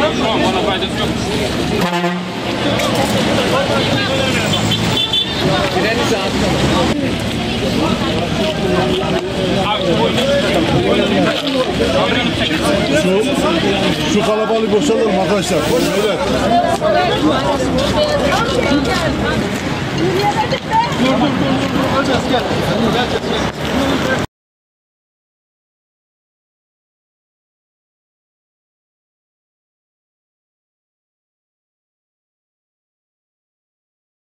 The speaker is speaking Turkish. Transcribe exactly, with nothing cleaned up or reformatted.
yapıyorum. Şu an bana faydası yok. Şu, şu kalabalığı boşaltalım arkadaşlar. Evet. Dur dur dur dur. Alacağız gel. Gel gel gel.